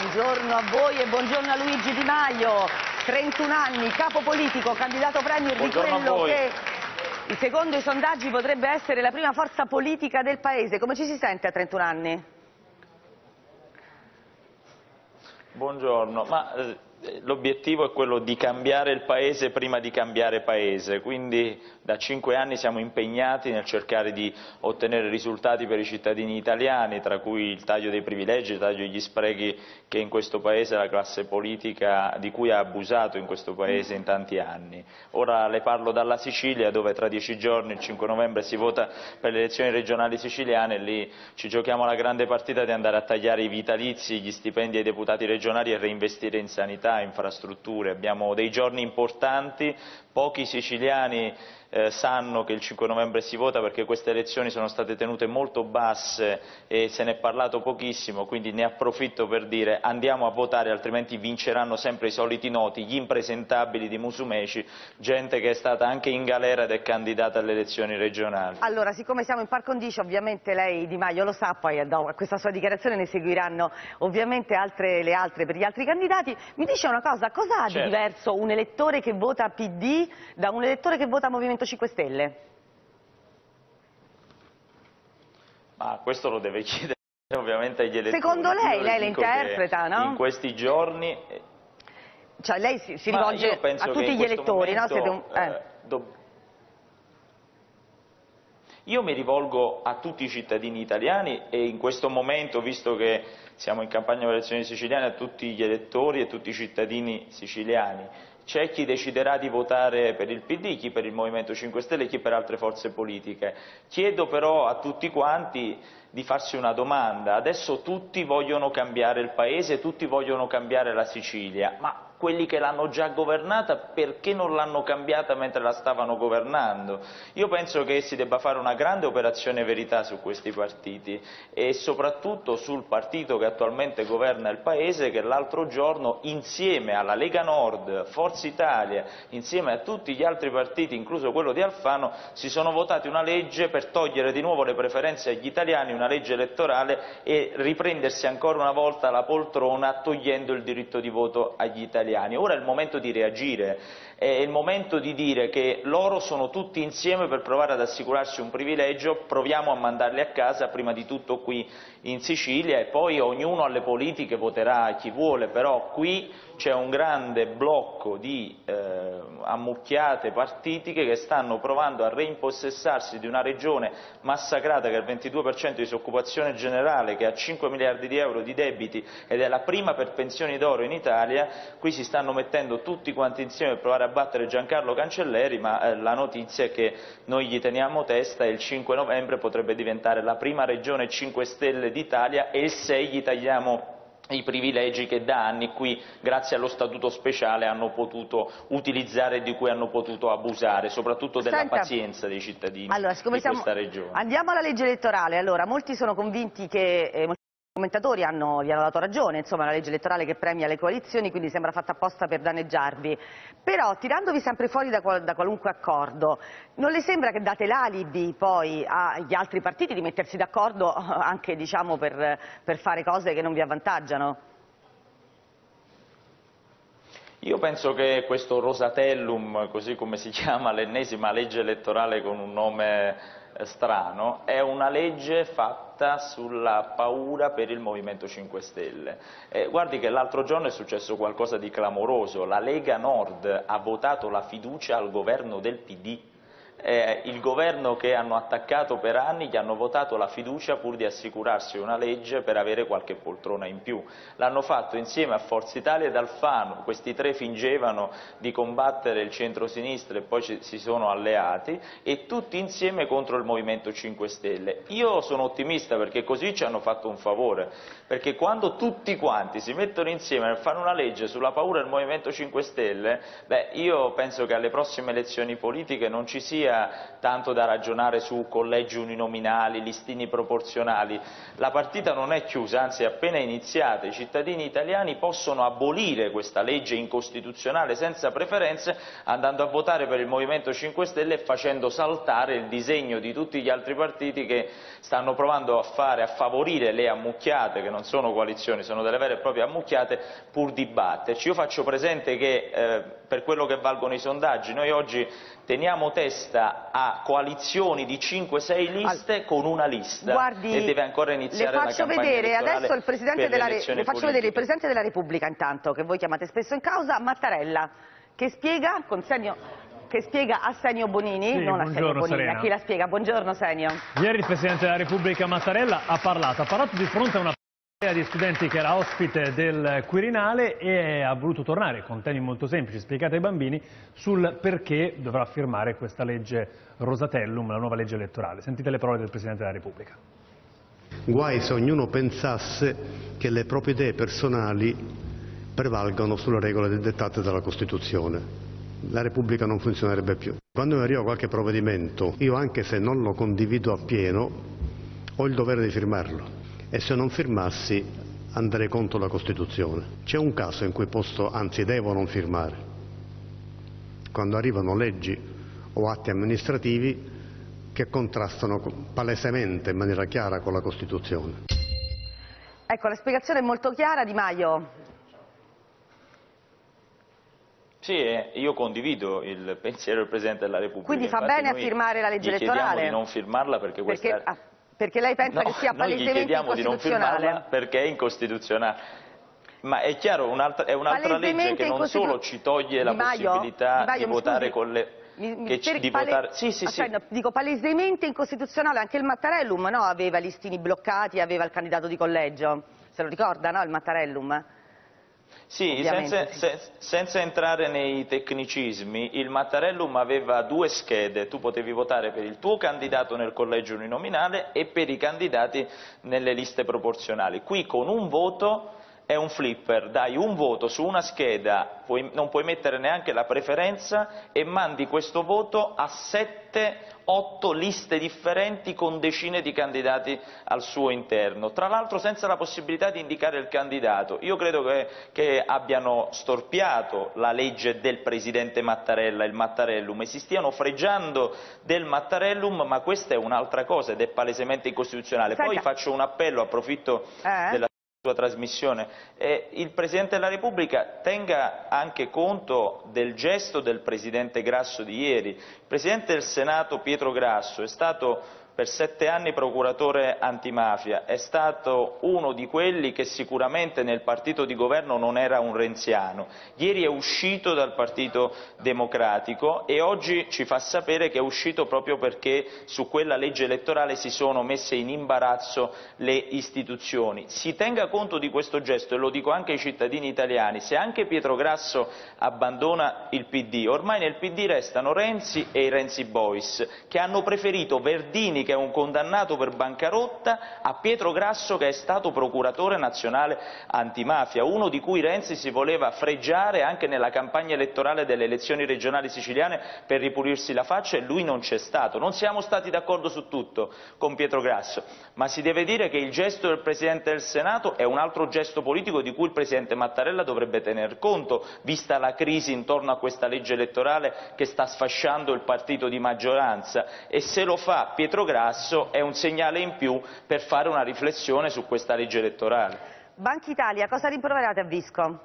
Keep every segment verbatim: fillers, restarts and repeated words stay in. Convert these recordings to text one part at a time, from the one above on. Buongiorno a voi e buongiorno a Luigi Di Maio, trentuno anni, capo politico, candidato premier di quello che secondo i sondaggi potrebbe essere la prima forza politica del paese. Come ci si sente a trentuno anni? Buongiorno, ma eh, l'obiettivo è quello di cambiare il paese prima di cambiare paese, quindi da cinque anni siamo impegnati nel cercare di ottenere risultati per i cittadini italiani, tra cui il taglio dei privilegi, il taglio degli sprechi che in questo paese la classe politica di cui ha abusato in questo paese in tanti anni. Ora le parlo dalla Sicilia, dove tra dieci giorni, il cinque novembre, si vota per le elezioni regionali siciliane e lì ci giochiamo la grande partita di andare a tagliare i vitalizi, gli stipendi ai deputati regionali e reinvestire in sanità, infrastrutture. Abbiamo dei giorni importanti, pochi siciliani Eh, sanno che il cinque novembre si vota perché queste elezioni sono state tenute molto basse e se ne è parlato pochissimo, quindi ne approfitto per dire andiamo a votare, altrimenti vinceranno sempre i soliti noti, gli impresentabili di Musumeci, gente che è stata anche in galera ed è candidata alle elezioni regionali. Allora, siccome siamo in par condicio, ovviamente lei Di Maio lo sa, poi a questa sua dichiarazione ne seguiranno ovviamente altre, le altre per gli altri candidati. Mi dice una cosa, cosa ha certo. di diverso un elettore che vota P D da un elettore che vota Movimento cinque Stelle? Ma questo lo deve chiedere ovviamente agli elettori. Secondo lei, lei le interpreta, no? In questi giorni... Cioè lei si, si rivolge a tutti gli elettori, momento, no? Siete un... eh. do... Io mi rivolgo a tutti i cittadini italiani e in questo momento, visto che siamo in campagna per le elezioni siciliane, a tutti gli elettori e a tutti i cittadini siciliani. C'è chi deciderà di votare per il P D, chi per il Movimento cinque Stelle, chi per altre forze politiche. Chiedo però a tutti quanti di farsi una domanda. Adesso tutti vogliono cambiare il paese, tutti vogliono cambiare la Sicilia, ma quelli che l'hanno già governata perché non l'hanno cambiata mentre la stavano governando? Io penso che si debba fare una grande operazione verità su questi partiti e soprattutto sul partito che attualmente governa il paese, che l'altro giorno insieme alla Lega Nord, Forza Italia, insieme a tutti gli altri partiti, incluso quello di Alfano, si sono votati una legge per togliere di nuovo le preferenze agli italiani, una legge elettorale, e riprendersi ancora una volta la poltrona togliendo il diritto di voto agli italiani. Ora è il momento di reagire, è il momento di dire che loro sono tutti insieme per provare ad assicurarsi un privilegio, proviamo a mandarli a casa prima di tutto qui in Sicilia e poi ognuno alle politiche voterà chi vuole, però qui c'è un grande blocco di eh, ammucchiate partitiche che stanno provando a reimpossessarsi di una regione massacrata che ha il ventidue per cento di disoccupazione generale, che ha cinque miliardi di euro di debiti ed è la prima per pensioni d'oro in Italia. Qui si stanno mettendo tutti quanti insieme per provare a battere Giancarlo Cancelleri, ma eh, la notizia è che noi gli teniamo testa e il cinque novembre potrebbe diventare la prima regione cinque Stelle d'Italia e il sei gli tagliamo i privilegi che da anni qui, grazie allo Statuto Speciale, hanno potuto utilizzare e di cui hanno potuto abusare, soprattutto della Senta, pazienza dei cittadini allora, di questa siamo, regione. Andiamo alla legge elettorale. Allora, molti sono convinti che... Eh, I commentatori hanno, gli hanno dato ragione, insomma, una legge elettorale che premia le coalizioni, quindi sembra fatta apposta per danneggiarvi. Però, tirandovi sempre fuori da, qual, da qualunque accordo, non le sembra che date l'alibi poi agli altri partiti di mettersi d'accordo anche, diciamo, per, per fare cose che non vi avvantaggiano? Io penso che questo Rosatellum, così come si chiama, l'ennesima legge elettorale con un nome strano, è una legge fatta sulla paura per il Movimento cinque Stelle. Eh, guardi che l'altro giorno è successo qualcosa di clamoroso, la Lega Nord ha votato la fiducia al governo del P D. Eh, il governo che hanno attaccato per anni gli hanno votato la fiducia pur di assicurarsi una legge per avere qualche poltrona in più. L'hanno fatto insieme a Forza Italia ed Alfano, questi tre fingevano di combattere il centro-sinistra e poi ci, si sono alleati, e tutti insieme contro il Movimento cinque Stelle. Io sono ottimista perché così ci hanno fatto un favore, perché quando tutti quanti si mettono insieme nel fare una legge sulla paura del Movimento cinque Stelle, beh, io penso che alle prossime elezioni politiche non ci sia democrazia, tanto da ragionare su collegi uninominali, listini proporzionali. La partita non è chiusa, anzi è appena iniziata. I cittadini italiani possono abolire questa legge incostituzionale senza preferenze andando a votare per il Movimento cinque Stelle e facendo saltare il disegno di tutti gli altri partiti che stanno provando a fare, a favorire le ammucchiate, che non sono coalizioni, sono delle vere e proprie ammucchiate, pur di batterci. Io faccio presente che eh, per quello che valgono i sondaggi, noi oggi teniamo testa a coalizioni di cinque sei liste Al... con una lista. Guardi, e deve ancora iniziare la campagna elettorale. Adesso il Presidente della Re... le faccio politiche. vedere il Presidente della Repubblica, intanto, che voi chiamate spesso in causa, Mattarella, che spiega, con Senio... che spiega a Senio Bonini, sì, non a Senio Bonini, Serena. A chi la spiega. Buongiorno Senio. Ieri il Presidente della Repubblica Mattarella ha parlato, ha parlato di fronte a una di studenti che era ospite del Quirinale e ha voluto tornare con temi molto semplici spiegati ai bambini sul perché dovrà firmare questa legge Rosatellum, la nuova legge elettorale. Sentite le parole del Presidente della Repubblica. Guai se ognuno pensasse che le proprie idee personali prevalgano sulle regole dettate dalla Costituzione. La Repubblica non funzionerebbe più. Quando mi arriva qualche provvedimento, io anche se non lo condivido appieno, ho il dovere di firmarlo. E se non firmassi andrei contro la Costituzione. C'è un caso in cui posso, anzi devo non firmare. Quando arrivano leggi o atti amministrativi che contrastano palesemente, in maniera chiara, con la Costituzione. Ecco, la spiegazione è molto chiara, Di Maio. Sì, io condivido il pensiero del Presidente della Repubblica. Quindi fa Infatti bene a firmare la legge elettorale? Chiediamo di non firmarla perché questa... Perché... Ah. Perché lei pensa no, che sia palesemente incostituzionale? Di non perché è incostituzionale. Ma è chiaro, un'altra, è un'altra legge che non solo ci toglie la Maio, possibilità Maio, di votare scusi. con le... Mi, mi, che per, di pale... votare... Sì, sì, Aspetta, sì. Dico palesemente incostituzionale, anche il Mattarellum no? aveva i listini bloccati, aveva il candidato di collegio. Se lo ricorda, no? Il Mattarellum? Sì, senza, se, senza entrare nei tecnicismi, il Mattarellum aveva due schede, tu potevi votare per il tuo candidato nel collegio uninominale e per i candidati nelle liste proporzionali. Qui con un voto è un flipper, dai un voto su una scheda, puoi, non puoi mettere neanche la preferenza e mandi questo voto a sette otto liste differenti con decine di candidati al suo interno, tra l'altro senza la possibilità di indicare il candidato. Io credo che, che abbiano storpiato la legge del Presidente Mattarella, il Mattarellum, e si stiano fregiando del Mattarellum, ma questa è un'altra cosa ed è palesemente incostituzionale. Poi faccio un appello, approfitto eh. della sua trasmissione, eh, il Presidente della Repubblica tenga anche conto del gesto del Presidente Grasso di ieri. Il Presidente del Senato Pietro Grasso è stato per sette anni procuratore antimafia, è stato uno di quelli che sicuramente nel partito di governo non era un renziano. Ieri è uscito dal Partito Democratico e oggi ci fa sapere che è uscito proprio perché su quella legge elettorale si sono messe in imbarazzo le istituzioni. Si tenga conto di questo gesto, e lo dico anche ai cittadini italiani, se anche Pietro Grasso abbandona il P D, ormai nel P D restano Renzi e i Renzi Boys, che hanno preferito Verdini, che è un condannato per bancarotta, a Pietro Grasso che è stato procuratore nazionale antimafia, uno di cui Renzi si voleva fregiare anche nella campagna elettorale delle elezioni regionali siciliane per ripulirsi la faccia, e lui non c'è stato. Non siamo stati d'accordo su tutto con Pietro Grasso, ma si deve dire che il gesto del Presidente del Senato è un altro gesto politico di cui il Presidente Mattarella dovrebbe tener conto, vista la crisi intorno a questa legge elettorale che sta sfasciando il partito di maggioranza, e se lo fa Pietro Grasso è un segnale in più per fare una riflessione su questa legge elettorale. Banca Italia, cosa rimproverate a Visco?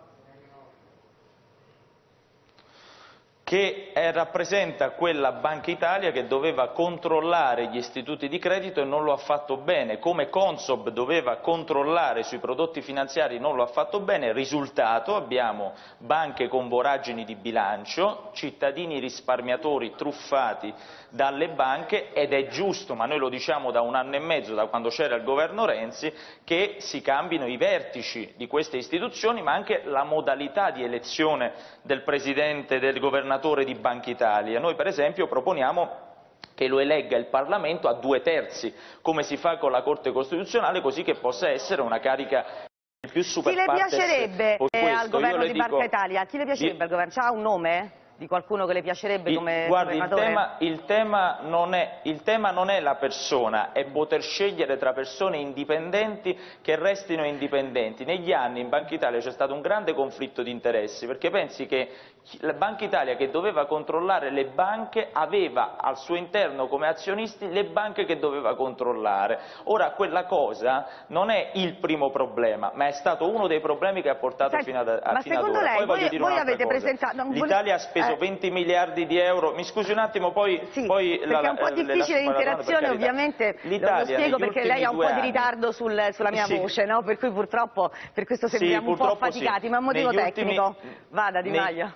Che eh, rappresenta quella Banca Italia che doveva controllare gli istituti di credito e non lo ha fatto bene, come Consob doveva controllare sui prodotti finanziari e non lo ha fatto bene. Risultato, abbiamo banche con voragini di bilancio, cittadini risparmiatori truffati dalle banche, ed è giusto, ma noi lo diciamo da un anno e mezzo, da quando c'era il governo Renzi, che si cambino i vertici di queste istituzioni, ma anche la modalità di elezione del Presidente, del Governatore di Banca Italia. Noi per esempio proponiamo che lo elegga il Parlamento a due terzi, come si fa con la Corte Costituzionale, così che possa essere una carica più super partes. Chi le piacerebbe al governo di Banca Italia? Chi le piacerebbe al governo? C'ha un nome? di qualcuno che le piacerebbe come guardi, come il, tema, il, tema non è, il tema non è la persona, è poter scegliere tra persone indipendenti che restino indipendenti. Negli anni in Banca Italia c'è stato un grande conflitto di interessi, perché pensi che la Banca Italia, che doveva controllare le banche, aveva al suo interno come azionisti le banche che doveva controllare. Ora quella cosa non è il primo problema, ma è stato uno dei problemi che ha portato Senti, fino ad, a, ma fino secondo ad ora. Lei, Poi voi, voglio dire un'altra cosa. Presentato... L'Italia ha speso eh. venti miliardi di euro, mi scusi un attimo, poi... Sì, poi perché la, è un po' difficile l'interazione, ovviamente, lo spiego perché lei ha un po' di ritardo sul, sulla mia sì. voce, no? Per cui purtroppo, per questo sembriamo sì, un po' affaticati, sì. ma è un motivo negli tecnico. Ultimi... Vada Di Maio. Ne...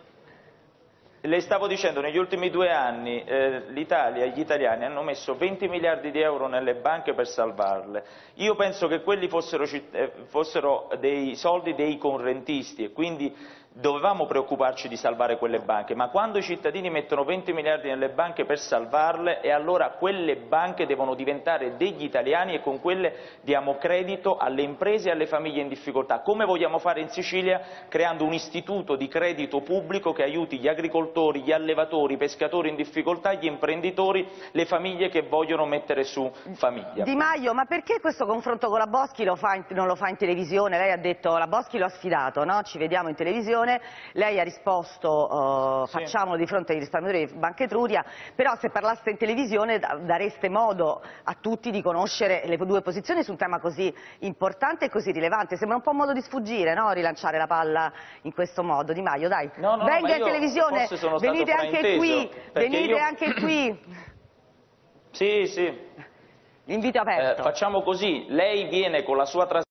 Le stavo dicendo, negli ultimi due anni eh, l'Italia e gli italiani hanno messo venti miliardi di euro nelle banche per salvarle. Io penso che quelli fossero, eh, fossero dei soldi dei correntisti e quindi dovevamo preoccuparci di salvare quelle banche, ma quando i cittadini mettono venti miliardi nelle banche per salvarle, e allora quelle banche devono diventare degli italiani e con quelle diamo credito alle imprese e alle famiglie in difficoltà, come vogliamo fare in Sicilia, creando un istituto di credito pubblico che aiuti gli agricoltori, gli allevatori, i pescatori in difficoltà, gli imprenditori, le famiglie che vogliono mettere su famiglia. Di Maio, ma perché questo confronto con la Boschi lo fa in, non lo fa in televisione? Lei ha detto, la Boschi lo ha sfidato, no? Ci vediamo in televisione, lei ha risposto, uh, sì. facciamolo di fronte ai risparmiatori di Banca Etruria, però se parlaste in televisione dareste modo a tutti di conoscere le due posizioni su un tema così importante e così rilevante. Sembra un po' un modo di sfuggire, no? Rilanciare la palla in questo modo. Di Maio, dai, no, no, venga in televisione. Venite anche qui, venite io... anche qui. Sì, sì. L'invito aperto. Eh, facciamo così, lei viene con la sua trasmissione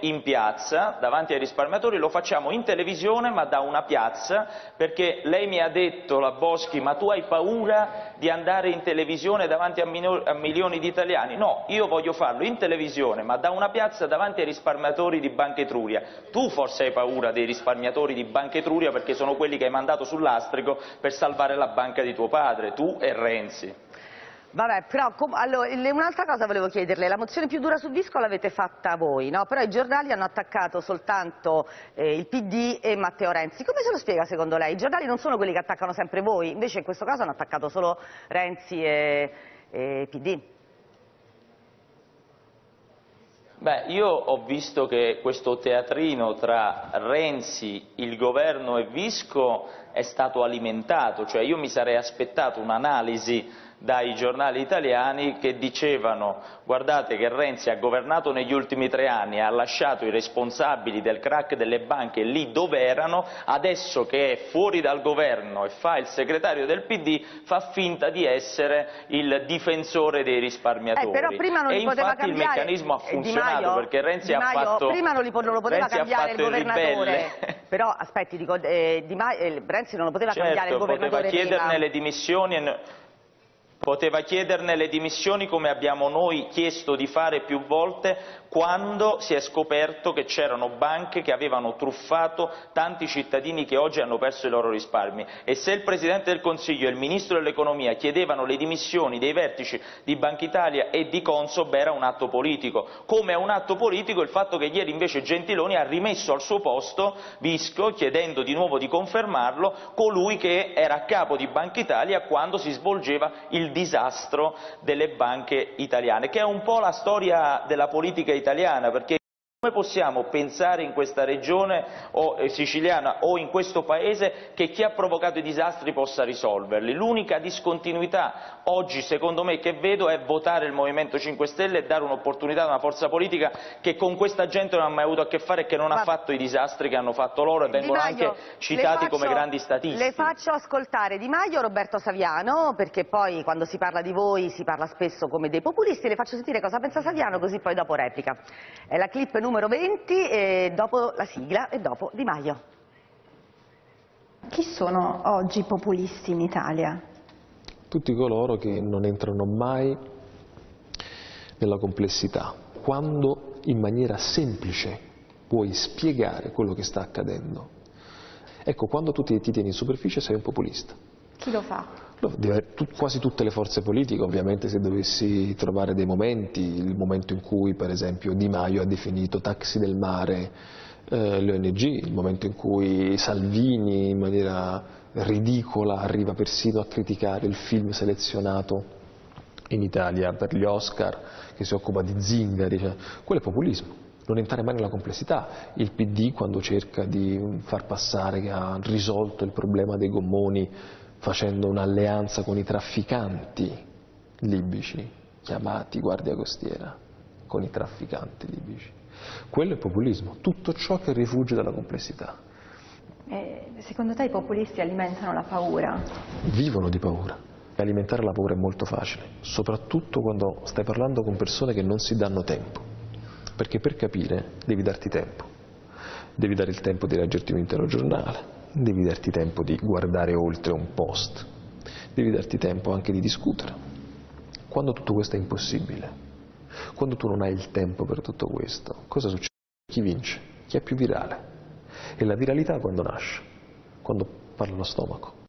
in piazza, davanti ai risparmiatori, lo facciamo in televisione ma da una piazza, perché lei mi ha detto, la Boschi, ma tu hai paura di andare in televisione davanti a, a milioni di italiani? No, io voglio farlo in televisione ma da una piazza davanti ai risparmiatori di Banca Etruria. Tu forse hai paura dei risparmiatori di Banca Etruria perché sono quelli che hai mandato sul lastrico per salvare la banca di tuo padre, tu e Renzi. Vabbè, però allora, un'altra cosa volevo chiederle, la mozione più dura su Visco l'avete fatta voi, no? Però i giornali hanno attaccato soltanto eh, il P D e Matteo Renzi. Come se lo spiega secondo lei? I giornali non sono quelli che attaccano sempre voi, invece in questo caso hanno attaccato solo Renzi e, e P D. Beh, io ho visto che questo teatrino tra Renzi, il governo e Visco è stato alimentato, cioè io mi sarei aspettato un'analisi dai giornali italiani che dicevano, guardate che Renzi ha governato negli ultimi tre anni, ha lasciato i responsabili del crack delle banche lì dove erano, adesso che è fuori dal governo e fa il segretario del P D, fa finta di essere il difensore dei risparmiatori. Eh, però prima non e li infatti poteva cambiare. Il meccanismo ha funzionato Di Maio, perché Renzi Di Maio, ha fatto prima non li po non lo poteva Renzi cambiare il governatore. Però aspetti, dico, eh, Di Maio, eh, Renzi non lo poteva certo, cambiare il governatore. Poteva chiederne prima. le dimissioni. E Poteva chiederne le dimissioni come abbiamo noi chiesto di fare più volte quando si è scoperto che c'erano banche che avevano truffato tanti cittadini che oggi hanno perso i loro risparmi. E se il Presidente del Consiglio e il Ministro dell'Economia chiedevano le dimissioni dei vertici di Banca Italia e di Consob era un atto politico. Come è un atto politico il fatto che ieri invece Gentiloni ha rimesso al suo posto Visco, chiedendo di nuovo di confermarlo, colui che era a capo di Banca Italia quando si svolgeva il disastro delle banche italiane, che è un po' la storia della politica italiana, perché come possiamo pensare in questa regione o, eh, siciliana o in questo paese che chi ha provocato i disastri possa risolverli? L'unica discontinuità oggi, secondo me, che vedo è votare il Movimento cinque Stelle e dare un'opportunità a una forza politica che con questa gente non ha mai avuto a che fare e che non Ma... ha fatto i disastri che hanno fatto loro e vengono Maio, anche citati faccio, come grandi statisti. Le faccio ascoltare Di Maio e Roberto Saviano, perché poi quando si parla di voi si parla spesso come dei populisti. Le faccio sentire cosa pensa Saviano, così poi dopo replica. È la clip numero numero venti, e dopo la sigla e dopo Di Maio. Chi sono oggi i populisti in Italia? Tutti coloro che non entrano mai nella complessità, quando in maniera semplice puoi spiegare quello che sta accadendo. Ecco, quando tu ti, ti tieni in superficie sei un populista. Chi lo fa? Quasi tutte le forze politiche, ovviamente se dovessi trovare dei momenti, il momento in cui per esempio Di Maio ha definito taxi del mare eh, le O N G, il momento in cui Salvini in maniera ridicola, arriva persino a criticare il film selezionato in Italia per gli Oscar, che si occupa di zingari, cioè, quello è populismo, non entrare mai nella complessità. Il P D, quando cerca di far passare che ha risolto il problema dei gommoni facendo un'alleanza con i trafficanti libici, chiamati guardia costiera, con i trafficanti libici, quello è populismo, tutto ciò che rifugge dalla complessità. Eh, secondo te i populisti alimentano la paura? Vivono di paura. Alimentare la paura è molto facile, soprattutto quando stai parlando con persone che non si danno tempo, perché per capire devi darti tempo, devi dare il tempo di leggerti un intero giornale, devi darti tempo di guardare oltre un post, devi darti tempo anche di discutere. Quando tutto questo è impossibile, quando tu non hai il tempo per tutto questo, cosa succede? Chi vince? Chi è più virale? E la viralità quando nasce? Quando parla lo stomaco.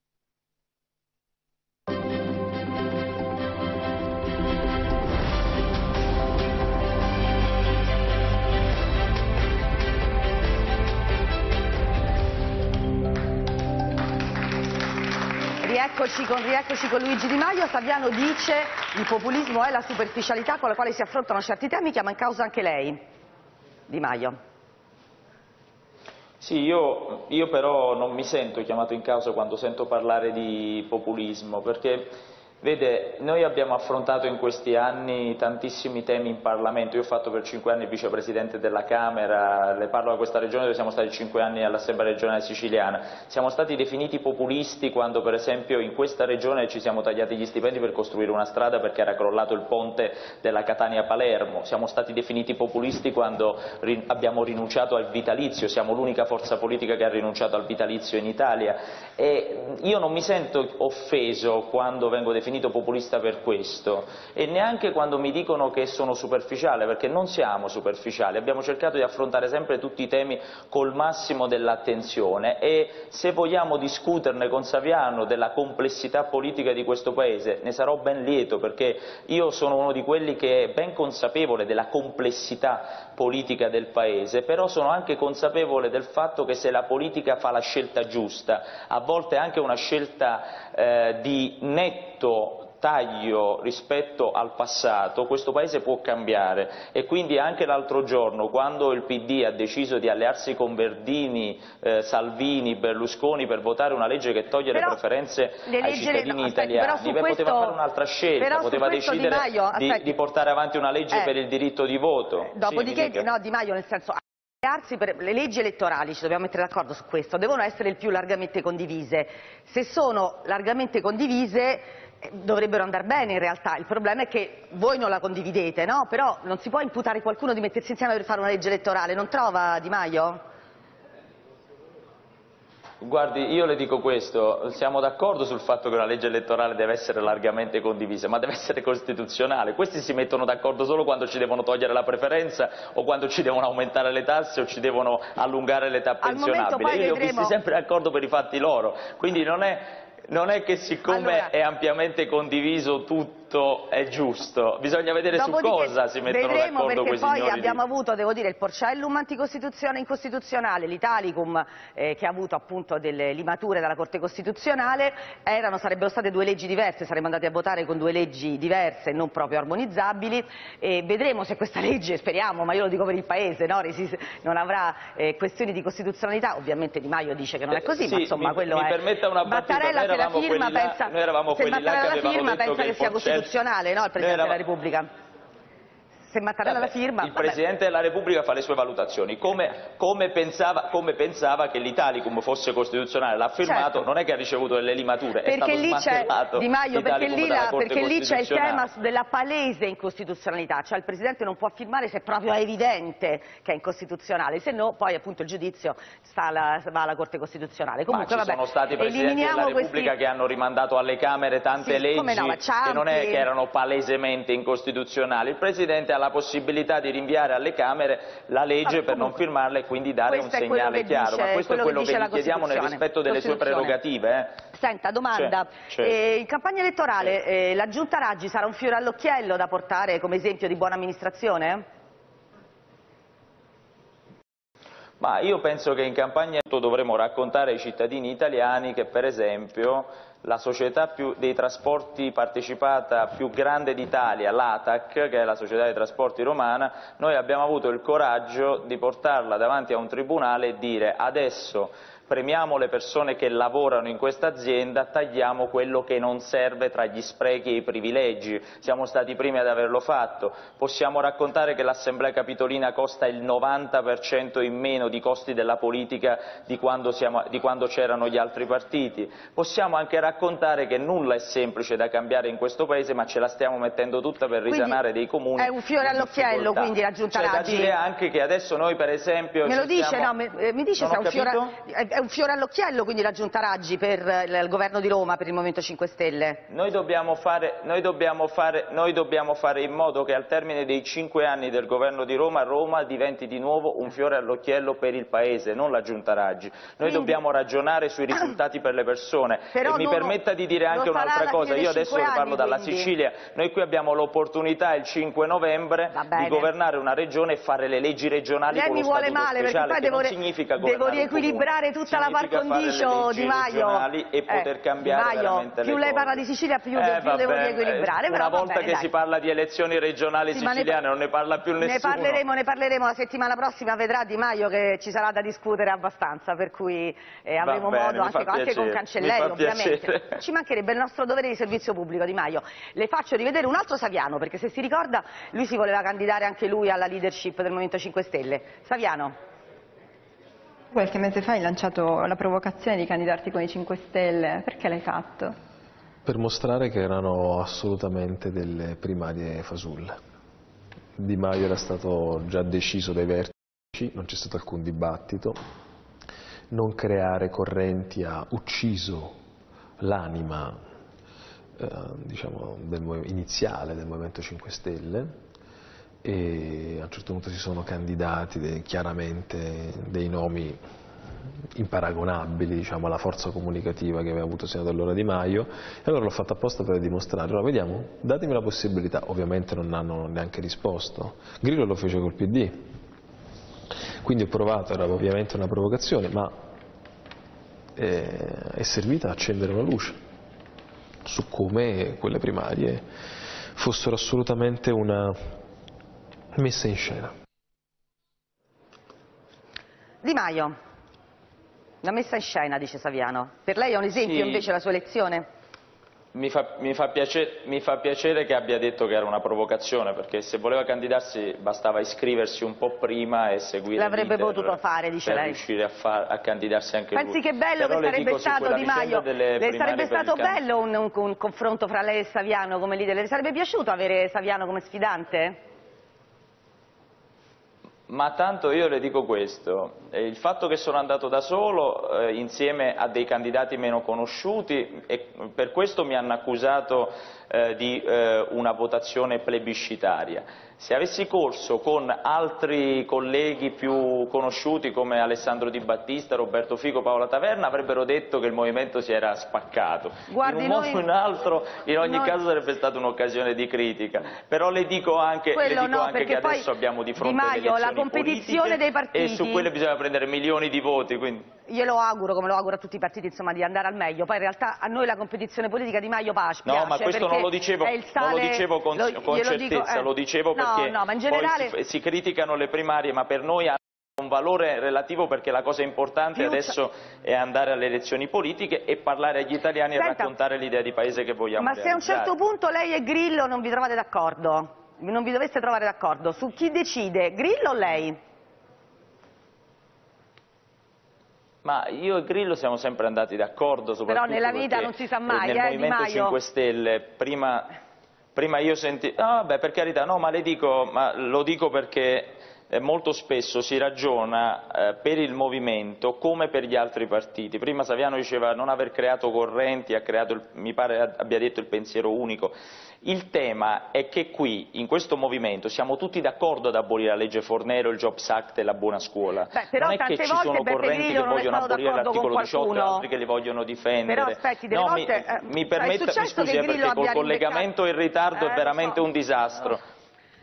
Rieccoci con, rieccoci con Luigi Di Maio. Saviano dice che il populismo è la superficialità con la quale si affrontano certi temi, chiama in causa anche lei, Di Maio. Sì, io, io però non mi sento chiamato in causa quando sento parlare di populismo, perché vede, noi abbiamo affrontato in questi anni tantissimi temi in Parlamento. Io ho fatto per cinque anni il vicepresidente della Camera, le parlo a questa regione dove siamo stati cinque anni all'Assemblea regionale siciliana. Siamo stati definiti populisti quando per esempio in questa regione ci siamo tagliati gli stipendi per costruire una strada perché era crollato il ponte della Catania-Palermo. Siamo stati definiti populisti quando rin- abbiamo rinunciato al vitalizio, siamo l'unica forza politica che ha rinunciato al vitalizio in Italia. E io non mi sento offeso quando vengo definito populista per questo, e neanche quando mi dicono che sono superficiale, perché non siamo superficiali, abbiamo cercato di affrontare sempre tutti i temi col massimo dell'attenzione, e se vogliamo discuterne con Saviano della complessità politica di questo Paese ne sarò ben lieto, perché io sono uno di quelli che è ben consapevole della complessità politica del Paese, però sono anche consapevole del fatto che se la politica fa la scelta giusta, a volte anche una scelta eh, di netto taglio rispetto al passato, questo Paese può cambiare. E quindi anche l'altro giorno, quando il P D ha deciso di allearsi con Verdini, eh, Salvini, Berlusconi per votare una legge che toglie però le preferenze le ai cittadini no, aspetti, italiani, beh, questo, poteva fare un'altra scelta, poteva decidere Di, Maio, di, di portare avanti una legge eh, per il diritto di voto. Dopodiché, sì, no, Di Maio, nel senso, per le leggi elettorali, ci dobbiamo mettere d'accordo su questo, devono essere il più largamente condivise. Se sono largamente condivise dovrebbero andare bene in realtà, il problema è che voi non la condividete, no? Però non si può imputare qualcuno di mettersi insieme per fare una legge elettorale, non trova, Di Maio? Guardi, io le dico questo, siamo d'accordo sul fatto che una legge elettorale deve essere largamente condivisa, ma deve essere costituzionale. Questi si mettono d'accordo solo quando ci devono togliere la preferenza o quando ci devono aumentare le tasse o ci devono allungare l'età pensionabile. Al io li ho visti sempre d'accordo per i fatti loro, quindi non è... Non è che siccome allora, è ampiamente condiviso tutto è giusto, bisogna vedere su cosa si mettono d'accordo questi signori. Vedremo, perché poi abbiamo avuto, devo dire, il Porcellum anticostituzione incostituzionale, l'Italicum eh, che ha avuto appunto delle limature dalla Corte Costituzionale, erano, sarebbero state due leggi diverse, saremmo andati a votare con due leggi diverse, non proprio armonizzabili, e vedremo se questa legge, speriamo, ma io lo dico per il Paese, no? Non avrà eh, questioni di costituzionalità, ovviamente Di Maio dice che non è così, eh, sì, ma insomma mi, quello mi è... permetta una battuta. Se la firma pensa, là, noi eravamo se Mattarella la firma pensa che, che sia costituzionale, no, il Presidente eravamo... della Repubblica? Se Mattarella vabbè, la firma... Il vabbè. Presidente della Repubblica fa le sue valutazioni, come, come, pensava, come pensava che l'Italicum fosse costituzionale, l'ha firmato, certo. Non è che ha ricevuto delle limature, perché è stato lì smantellato Di Maio, perché lì, la, perché lì c'è il tema della palese incostituzionalità, cioè il Presidente non può firmare se è proprio evidente che è incostituzionale, se no poi appunto il giudizio sta alla, va alla Corte Costituzionale. Comunque, ma ci vabbè, sono stati Presidenti della Repubblica questi... che hanno rimandato alle Camere tante sì, leggi no, Ciampi... che non è che erano palesemente incostituzionali, il Presidente ha la possibilità di rinviare alle Camere la legge allora, per non firmarla e quindi dare un segnale chiaro, dice, ma questo quello è quello che, che gli chiediamo nel rispetto delle sue prerogative. Eh. Senta, domanda, cioè, eh, in campagna elettorale eh, la Giunta Raggi sarà un fiore all'occhiello da portare come esempio di buona amministrazione? Ma io penso che in campagna dovremo raccontare ai cittadini italiani che per esempio la società più dei trasporti partecipata più grande d'Italia, l'A T A C, che è la società dei trasporti romana, noi abbiamo avuto il coraggio di portarla davanti a un tribunale e dire adesso premiamo le persone che lavorano in questa azienda, tagliamo quello che non serve tra gli sprechi e i privilegi, siamo stati i primi ad averlo fatto, possiamo raccontare che l'Assemblea Capitolina costa il novanta per cento in meno di costi della politica di quando c'erano gli altri partiti, possiamo anche raccontare che nulla è semplice da cambiare in questo Paese ma ce la stiamo mettendo tutta per risanare quindi dei comuni. È un fiore all'occhiello quindi la Giunta Raggi. C'è da dire anche che adesso noi per esempio... Me lo dice, stiamo... no, mi, mi dice se è un fiore... È un fiore all'occhiello quindi la Giunta Raggi per il governo di Roma, per il Movimento cinque Stelle? Noi dobbiamo fare, noi dobbiamo fare, noi dobbiamo fare in modo che al termine dei cinque anni del governo di Roma, Roma diventi di nuovo un fiore all'occhiello per il Paese, non la Giunta Raggi. Noi quindi... dobbiamo ragionare sui risultati per le persone. Però e mi permetta di dire anche un'altra cosa, io adesso anni, parlo dalla quindi... Sicilia, noi qui abbiamo l'opportunità il cinque novembre di governare una regione e fare le leggi regionali. Lei con lo Statuto Speciale, perché poi devo, non significa devo riequilibrare tutta la par condicio Di Maio e poter eh, cambiare Maio, veramente più le cose. Lei parla di Sicilia più, eh, più devo riequilibrare. Una però, volta bene, che dai. si parla di elezioni regionali sì, siciliane ne non ne parla più nessuno. Ne parleremo, ne parleremo la settimana prossima, vedrà Di Maio che ci sarà da discutere abbastanza, per cui eh, avremo bene, modo anche, anche con Cancelleri ovviamente. Ci mancherebbe il nostro dovere di servizio pubblico Di Maio. Le faccio rivedere un altro Saviano, perché se si ricorda lui si voleva candidare anche lui alla leadership del Movimento cinque Stelle. Saviano. Qualche mese fa hai lanciato la provocazione di candidarti con i cinque Stelle, perché l'hai fatto? Per mostrare che erano assolutamente delle primarie fasulle. Di Maio era stato già deciso dai vertici, non c'è stato alcun dibattito, non creare correnti ha ucciso l'anima eh, diciamo, del, iniziale del Movimento cinque Stelle. E a un certo punto si sono candidati dei, chiaramente dei nomi imparagonabili diciamo, alla forza comunicativa che aveva avuto sino ad allora Di Maio, e allora l'ho fatto apposta per dimostrare, allora vediamo, datemi la possibilità, ovviamente non hanno neanche risposto, Grillo lo fece col P D, quindi ho provato, era ovviamente una provocazione, ma è, è servita a accendere una luce su come quelle primarie fossero assolutamente una... messa in scena. Di Maio, la messa in scena, dice Saviano. Per lei è un esempio sì. invece la sua elezione? Mi fa, mi, fa piacere, mi fa piacere che abbia detto che era una provocazione, perché se voleva candidarsi bastava iscriversi un po' prima e seguire l'avrebbe potuto fare, dice per lei. riuscire a, far, a candidarsi anche Pensi lui. Pensi che bello Però che sarebbe stato Di Maio, le sarebbe stato bello un, un, un confronto fra lei e Saviano come leader, le sarebbe piaciuto avere Saviano come sfidante? Ma tanto io le dico questo, il fatto che sono andato da solo eh, insieme a dei candidati meno conosciuti e per questo mi hanno accusato eh, di eh, una votazione plebiscitaria. Se avessi corso con altri colleghi più conosciuti come Alessandro Di Battista, Roberto Fico, Paola Taverna, avrebbero detto che il movimento si era spaccato. Guardi, in un modo o in un altro, in ogni noi... caso sarebbe stata un'occasione di critica. Però le dico anche, le dico no, anche che adesso abbiamo di fronte Di Maio, la competizione dei partiti. E su quelle bisogna prendere milioni di voti. Quindi... Io lo auguro, come lo auguro a tutti i partiti, insomma, di andare al meglio. Poi in realtà a noi la competizione politica Di Maio piace. No, ma questo non lo dicevo, sale... non lo dicevo con, lo, con certezza, dico, eh... lo dicevo no, perché no, ma in generale... poi si, si criticano le primarie, ma per noi hanno un valore relativo perché la cosa importante Fiuccia... adesso è andare alle elezioni politiche e parlare agli italiani. Senta, e raccontare l'idea di paese che vogliamo. Ma realizzare. Se a un certo punto lei e Grillo non vi trovate d'accordo, non vi doveste trovare d'accordo, su chi decide, Grillo o lei? Ma io e Grillo siamo sempre andati d'accordo, soprattutto però nella vita non si sa mai, eh, nel eh, Movimento cinque Stelle, prima, prima io sentivo... Ah, vabbè, per carità, no, ma le dico, ma lo dico perché molto spesso si ragiona eh, per il Movimento come per gli altri partiti. Prima Saviano diceva non aver creato correnti, ha creato, il, mi pare abbia detto, il pensiero unico. Il tema è che qui, in questo movimento, siamo tutti d'accordo ad abolire la legge Fornero, il Jobs Act e la buona scuola. Beh, però non è che ci sono correnti che vogliono abolire l'articolo diciotto e altri che li vogliono difendere. Però aspetti, delle no, volte, mi, eh, mi permetta, mi scusi, perché col collegamento in ritardo eh, è veramente so. un disastro.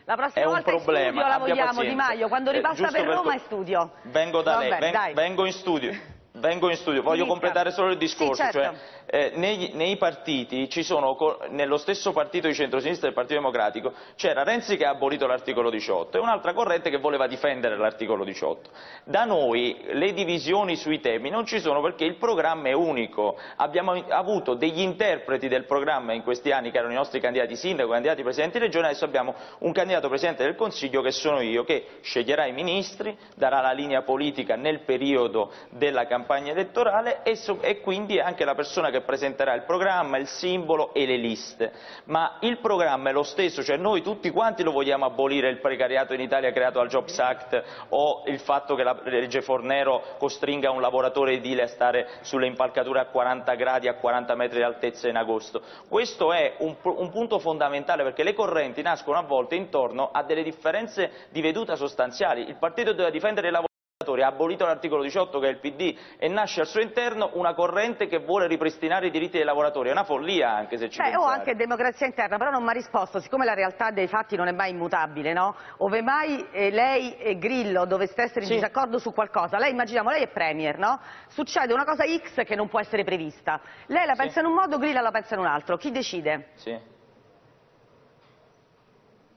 No. La prossima è un volta problema. La vogliamo pazienza. Di Maio, quando ripassa eh, per Roma per... è studio. Vengo da Vabbè, lei, Ven... vengo in studio. Vengo in studio, voglio Ministra. completare solo il discorso, sì, certo. cioè, eh, nei, nei partiti ci sono, nello stesso partito di centrosinistra del Partito Democratico c'era Renzi che ha abolito l'articolo diciotto e un'altra corrente che voleva difendere l'articolo diciotto. Da noi le divisioni sui temi non ci sono perché il programma è unico, abbiamo avuto degli interpreti del programma in questi anni che erano i nostri candidati sindaco, candidati presidenti di regione, adesso abbiamo un candidato presidente del Consiglio che sono io, che sceglierà i ministri, darà la linea politica nel periodo della campagna. campagna elettorale e, so, e quindi anche la persona che presenterà il programma, il simbolo e le liste. Ma il programma è lo stesso, cioè noi tutti quanti lo vogliamo abolire il precariato in Italia creato dal Jobs Act o il fatto che la legge Fornero costringa un lavoratore edile a stare sulle impalcature a quaranta gradi, a quaranta metri di altezza in agosto. Questo è un, un punto fondamentale perché le correnti nascono a volte intorno a delle differenze di veduta sostanziali. Il partito deve difendere i lavoratori. Ha abolito l'articolo diciotto che è il P D e nasce al suo interno una corrente che vuole ripristinare i diritti dei lavoratori, è una follia anche se ci Beh, pensate. O anche democrazia interna, però non mi ha risposto, siccome la realtà dei fatti non è mai immutabile, no? Ove mai eh, lei e Grillo doveste essere in sì. disaccordo su qualcosa, lei immaginiamo, lei è Premier, no? Succede una cosa X che non può essere prevista, lei la pensa sì. in un modo, Grillo la pensa in un altro, chi decide? Sì.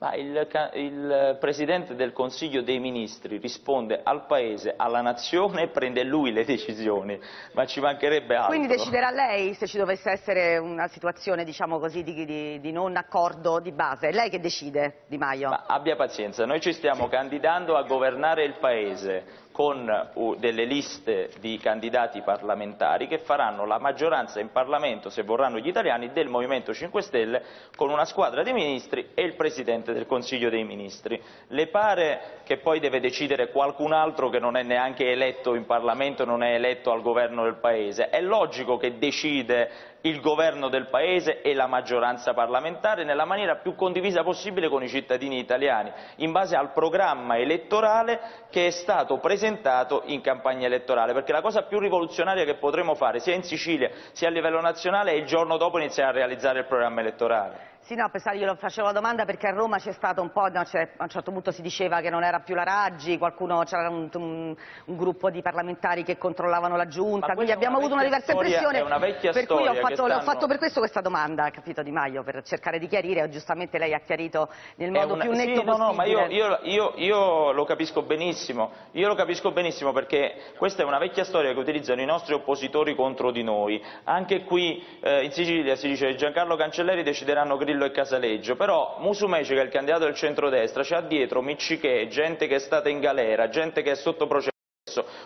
Ma il, il Presidente del Consiglio dei Ministri risponde al Paese, alla Nazione e prende lui le decisioni, ma ci mancherebbe altro. Quindi deciderà lei se ci dovesse essere una situazione, diciamo così, di, di, di non accordo di base? È lei che decide, Di Maio? Ma abbia pazienza, noi ci stiamo sì. candidando a governare il Paese con delle liste di candidati parlamentari che faranno la maggioranza in Parlamento, se vorranno gli italiani, del Movimento cinque Stelle con una squadra di ministri e il Presidente del Consiglio dei Ministri. Le pare che poi deve decidere qualcun altro che non è neanche eletto in Parlamento, non è eletto al governo del Paese? È logico che decide il governo del Paese e la maggioranza parlamentare nella maniera più condivisa possibile con i cittadini italiani, in base al programma elettorale che è stato presentato in campagna elettorale, perché la cosa più rivoluzionaria che potremo fare sia in Sicilia sia a livello nazionale è il giorno dopo iniziare a realizzare il programma elettorale. Sì, no, pensavo, io facevo la domanda perché a Roma c'è stato un po', no, cioè, a un certo punto si diceva che non era più la Raggi, qualcuno, c'era un, un, un gruppo di parlamentari che controllavano la Giunta, quindi abbiamo avuto una diversa impressione, per cui ho fatto, stanno... ho fatto per questo questa domanda, capito Di Maio, per cercare di chiarire, giustamente lei ha chiarito nel modo una... più netto sì, no, possibile. No, ma io, io, io, io lo capisco benissimo, io lo capisco benissimo perché questa è una vecchia storia che utilizzano i nostri oppositori contro di noi, anche qui eh, in Sicilia si dice che Giancarlo Cancelleri decideranno Grillo e Casaleggio, però Musumeci, che è il candidato del centrodestra, c'ha dietro Miccichè, gente che è stata in galera, gente che è sotto processo.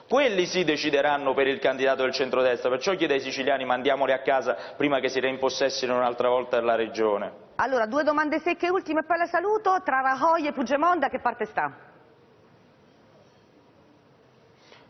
Quelli si decideranno per il candidato del centrodestra, perciò chiedo ai siciliani mandiamoli a casa prima che si reimpossessino un'altra volta la regione. Allora, due domande secche ultime e poi la saluto. Tra Rajoy e Puigdemont, da che parte sta?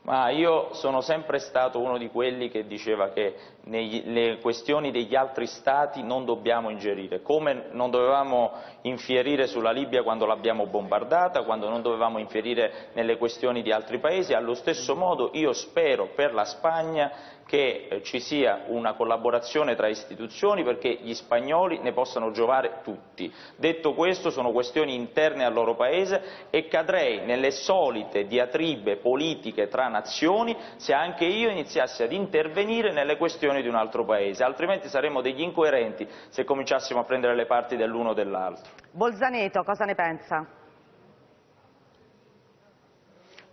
Ma io sono sempre stato uno di quelli che diceva che nelle questioni degli altri Stati non dobbiamo ingerire, come non dovevamo infierire sulla Libia quando l'abbiamo bombardata, quando non dovevamo infierire nelle questioni di altri Paesi, allo stesso modo io spero per la Spagna che ci sia una collaborazione tra istituzioni perché gli spagnoli ne possano giovare tutti. Detto questo, sono questioni interne al loro Paese e cadrei nelle solite diatribe politiche tra nazioni se anche io iniziassi ad intervenire nelle questioni di un altro Paese, altrimenti saremmo degli incoerenti se cominciassimo a prendere le parti dell'uno o dell'altro. Bolzaneto, cosa ne pensa?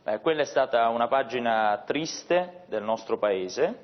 Beh, quella è stata una pagina triste del nostro Paese.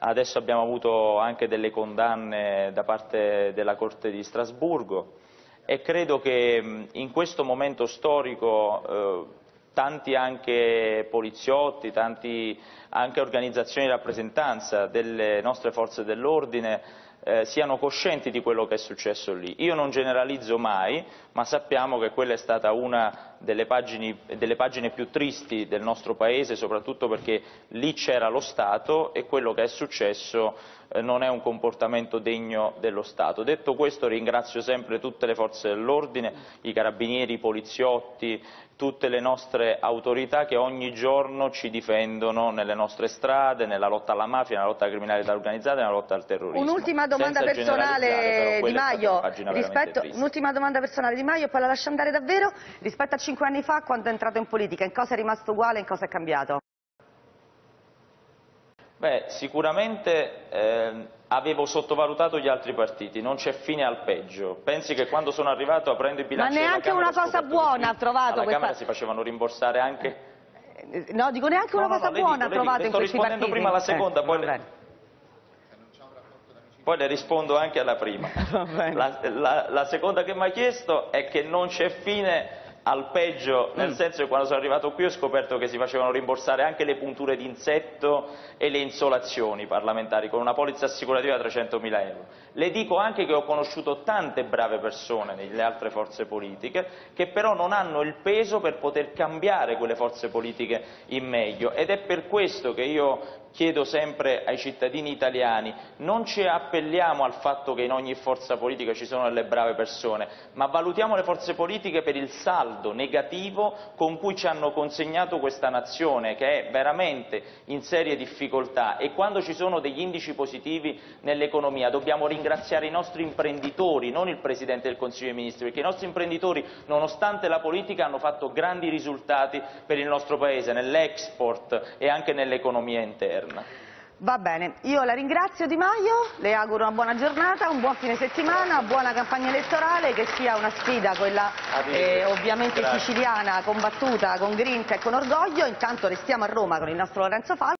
Adesso abbiamo avuto anche delle condanne da parte della Corte di Strasburgo e credo che in questo momento storico eh, tanti anche poliziotti, tanti anche organizzazioni di rappresentanza delle nostre forze dell'ordine Eh, siano coscienti di quello che è successo lì. Io non generalizzo mai, ma sappiamo che quella è stata una delle pagine, delle pagine più tristi del nostro Paese, soprattutto perché lì c'era lo Stato e quello che è successo eh, non è un comportamento degno dello Stato. Detto questo, ringrazio sempre tutte le forze dell'ordine, i carabinieri, i poliziotti, tutte le nostre autorità che ogni giorno ci difendono nelle nostre strade, nella lotta alla mafia, nella lotta alla criminalità organizzata e nella lotta al terrorismo. Un'ultima domanda personale, Di Maio, rispetto, un'ultima domanda personale Di Maio e poi la lascia andare davvero? Rispetto a cinque anni fa, quando è entrato in politica, in cosa è rimasto uguale, in cosa è cambiato? Beh, sicuramente eh, avevo sottovalutato gli altri partiti, non c'è fine al peggio. Pensi che quando sono arrivato aprendo i bilanci della Camera... Ma neanche una cosa buona ha trovato... Alla questa... Camera si facevano rimborsare anche... No, dico neanche no, una cosa no, no, buona ha trovato in questi partiti. Sto rispondendo prima alla seconda, eh, poi... Le... Poi le rispondo anche alla prima. La, la, la seconda che mi ha chiesto è che non c'è fine al peggio, nel mm. senso che quando sono arrivato qui ho scoperto che si facevano rimborsare anche le punture d'insetto e le insolazioni parlamentari con una polizza assicurativa da trecentomila euro. Le dico anche che ho conosciuto tante brave persone nelle altre forze politiche che però non hanno il peso per poter cambiare quelle forze politiche in meglio, ed è per questo che io chiedo sempre ai cittadini italiani: non ci appelliamo al fatto che in ogni forza politica ci sono delle brave persone, ma valutiamo le forze politiche per il saldo negativo con cui ci hanno consegnato questa nazione, che è veramente in serie difficoltà, e quando ci sono degli indici positivi nell'economia dobbiamo ringraziare i nostri imprenditori, non il Presidente del Consiglio dei Ministri, perché i nostri imprenditori, nonostante la politica, hanno fatto grandi risultati per il nostro Paese, nell'export e anche nell'economia interna. Va bene, io la ringrazio Di Maio, le auguro una buona giornata, un buon fine settimana, una buona campagna elettorale, che sia una sfida quella eh, ovviamente Grazie. siciliana, combattuta con grinta e con orgoglio. Intanto restiamo a Roma con il nostro Lorenzo Falco.